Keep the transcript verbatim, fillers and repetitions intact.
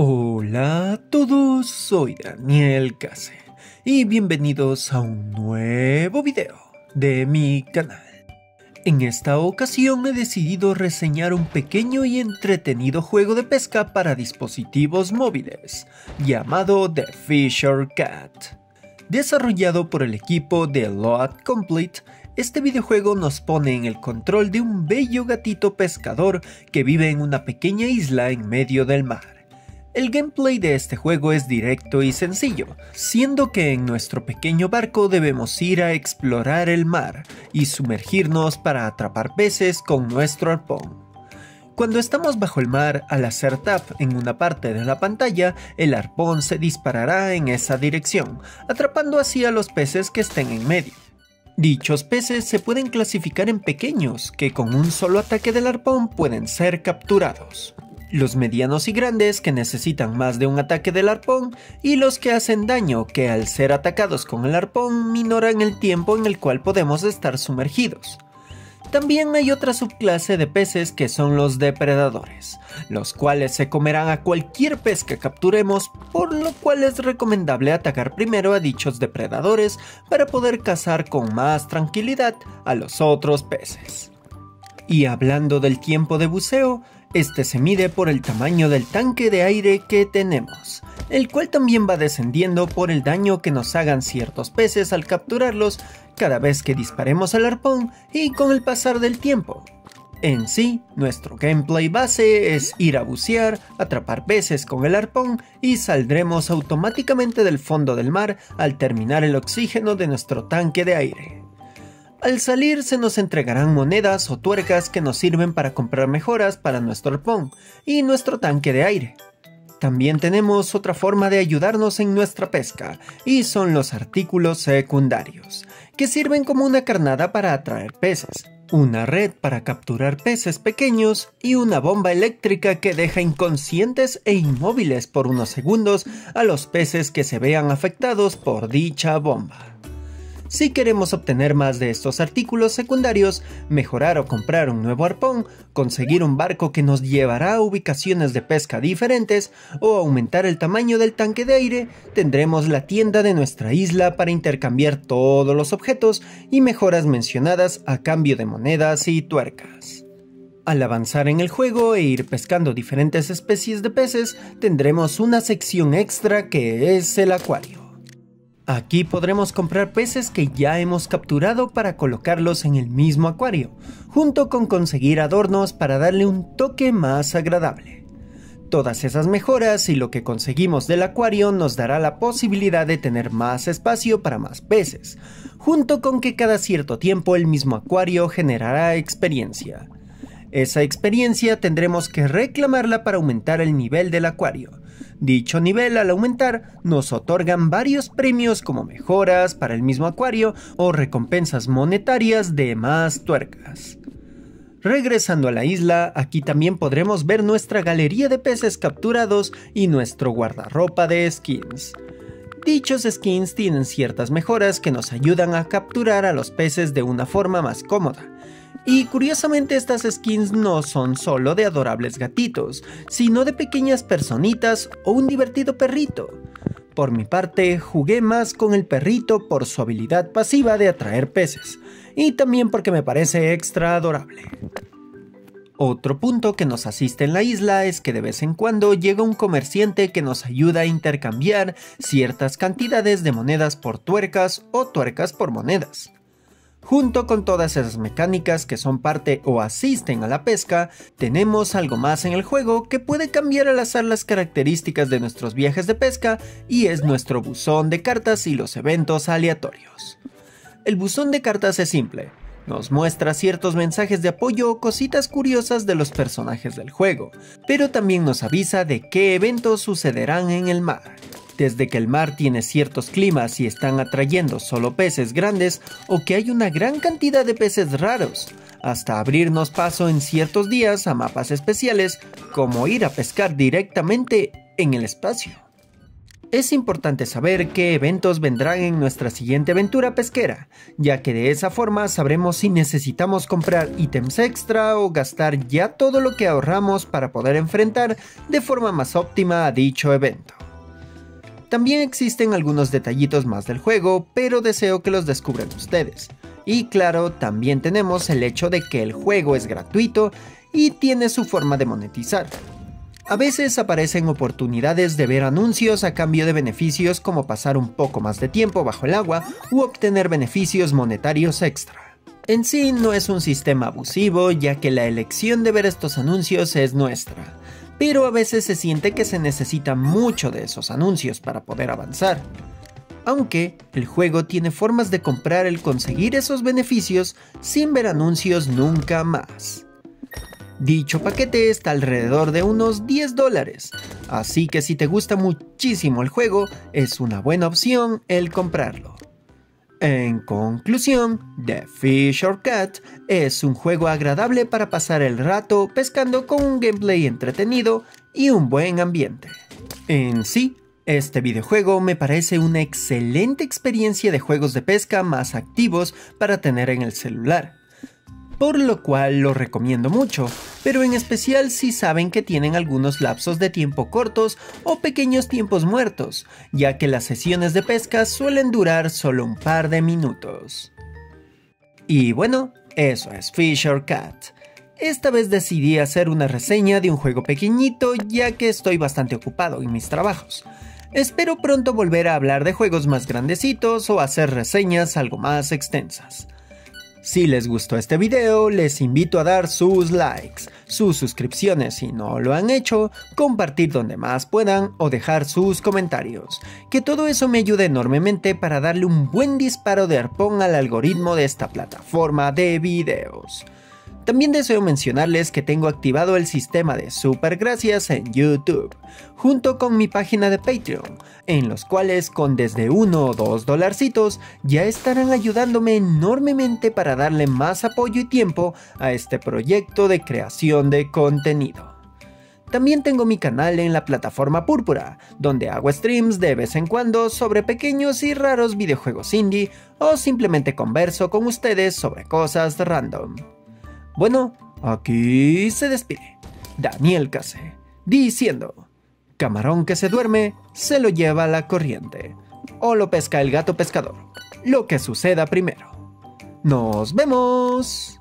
Hola a todos, soy Daniel Kaze y bienvenidos a un nuevo video de mi canal. En esta ocasión he decidido reseñar un pequeño y entretenido juego de pesca para dispositivos móviles llamado The Fishercat. Desarrollado por el equipo de Lot Complete, este videojuego nos pone en el control de un bello gatito pescador que vive en una pequeña isla en medio del mar. El gameplay de este juego es directo y sencillo, siendo que en nuestro pequeño barco debemos ir a explorar el mar y sumergirnos para atrapar peces con nuestro arpón. Cuando estamos bajo el mar, al hacer tap en una parte de la pantalla, el arpón se disparará en esa dirección, atrapando así a los peces que estén en medio. Dichos peces se pueden clasificar en pequeños, que con un solo ataque del arpón pueden ser capturados. Los medianos y grandes que necesitan más de un ataque del arpón y los que hacen daño que al ser atacados con el arpón minoran el tiempo en el cual podemos estar sumergidos. También hay otra subclase de peces que son los depredadores, los cuales se comerán a cualquier pez que capturemos, por lo cual es recomendable atacar primero a dichos depredadores para poder cazar con más tranquilidad a los otros peces. Y hablando del tiempo de buceo, este se mide por el tamaño del tanque de aire que tenemos, el cual también va descendiendo por el daño que nos hagan ciertos peces al capturarlos cada vez que disparemos el arpón y con el pasar del tiempo. En sí, nuestro gameplay base es ir a bucear, atrapar peces con el arpón y saldremos automáticamente del fondo del mar al terminar el oxígeno de nuestro tanque de aire. Al salir se nos entregarán monedas o tuercas que nos sirven para comprar mejoras para nuestro arpón y nuestro tanque de aire. También tenemos otra forma de ayudarnos en nuestra pesca y son los artículos secundarios, que sirven como una carnada para atraer peces, una red para capturar peces pequeños y una bomba eléctrica que deja inconscientes e inmóviles por unos segundos a los peces que se vean afectados por dicha bomba. Si queremos obtener más de estos artículos secundarios, mejorar o comprar un nuevo arpón, conseguir un barco que nos llevará a ubicaciones de pesca diferentes o aumentar el tamaño del tanque de aire, tendremos la tienda de nuestra isla para intercambiar todos los objetos y mejoras mencionadas a cambio de monedas y tuercas. Al avanzar en el juego e ir pescando diferentes especies de peces, tendremos una sección extra que es el acuario. Aquí podremos comprar peces que ya hemos capturado para colocarlos en el mismo acuario, junto con conseguir adornos para darle un toque más agradable. Todas esas mejoras y lo que conseguimos del acuario nos dará la posibilidad de tener más espacio para más peces, junto con que cada cierto tiempo el mismo acuario generará experiencia. Esa experiencia tendremos que reclamarla para aumentar el nivel del acuario. Dicho nivel al aumentar nos otorgan varios premios como mejoras para el mismo acuario o recompensas monetarias de más tuercas. Regresando a la isla, aquí también podremos ver nuestra galería de peces capturados y nuestro guardarropa de skins. Dichos skins tienen ciertas mejoras que nos ayudan a capturar a los peces de una forma más cómoda. Y curiosamente estas skins no son solo de adorables gatitos, sino de pequeñas personitas o un divertido perrito. Por mi parte, jugué más con el perrito por su habilidad pasiva de atraer peces, y también porque me parece extra adorable. Otro punto que nos asiste en la isla es que de vez en cuando llega un comerciante que nos ayuda a intercambiar ciertas cantidades de monedas por tuercas o tuercas por monedas. Junto con todas esas mecánicas que son parte o asisten a la pesca, tenemos algo más en el juego que puede cambiar al azar las características de nuestros viajes de pesca y es nuestro buzón de cartas y los eventos aleatorios. El buzón de cartas es simple, nos muestra ciertos mensajes de apoyo o cositas curiosas de los personajes del juego, pero también nos avisa de qué eventos sucederán en el mar. Desde que el mar tiene ciertos climas y están atrayendo solo peces grandes o que hay una gran cantidad de peces raros, hasta abrirnos paso en ciertos días a mapas especiales como ir a pescar directamente en el espacio. Es importante saber qué eventos vendrán en nuestra siguiente aventura pesquera, ya que de esa forma sabremos si necesitamos comprar ítems extra o gastar ya todo lo que ahorramos para poder enfrentar de forma más óptima a dicho evento. También existen algunos detallitos más del juego, pero deseo que los descubran ustedes. Y claro, también tenemos el hecho de que el juego es gratuito y tiene su forma de monetizar. A veces aparecen oportunidades de ver anuncios a cambio de beneficios como pasar un poco más de tiempo bajo el agua u obtener beneficios monetarios extra. En sí no es un sistema abusivo, ya que la elección de ver estos anuncios es nuestra, pero a veces se siente que se necesita mucho de esos anuncios para poder avanzar. Aunque el juego tiene formas de comprar el conseguir esos beneficios sin ver anuncios nunca más. Dicho paquete está alrededor de unos diez dólares, así que si te gusta muchísimo el juego, es una buena opción el comprarlo. En conclusión, The Fishercat es un juego agradable para pasar el rato pescando con un gameplay entretenido y un buen ambiente. En sí, este videojuego me parece una excelente experiencia de juegos de pesca más activos para tener en el celular, por lo cual lo recomiendo mucho, pero en especial si saben que tienen algunos lapsos de tiempo cortos o pequeños tiempos muertos, ya que las sesiones de pesca suelen durar solo un par de minutos. Y bueno, eso es Fishercat. Esta vez decidí hacer una reseña de un juego pequeñito, ya que estoy bastante ocupado en mis trabajos. Espero pronto volver a hablar de juegos más grandecitos o hacer reseñas algo más extensas. Si les gustó este video, les invito a dar sus likes, sus suscripciones si no lo han hecho, compartir donde más puedan o dejar sus comentarios, que todo eso me ayuda enormemente para darle un buen disparo de arpón al algoritmo de esta plataforma de videos. También deseo mencionarles que tengo activado el sistema de super gracias en YouTube, junto con mi página de Patreon, en los cuales con desde uno o dos dolarcitos ya estarán ayudándome enormemente para darle más apoyo y tiempo a este proyecto de creación de contenido. También tengo mi canal en la plataforma Púrpura, donde hago streams de vez en cuando sobre pequeños y raros videojuegos indie o simplemente converso con ustedes sobre cosas random. Bueno, aquí se despide Daniel Kaze, diciendo: camarón que se duerme, se lo lleva la corriente, o lo pesca el gato pescador, lo que suceda primero. ¡Nos vemos!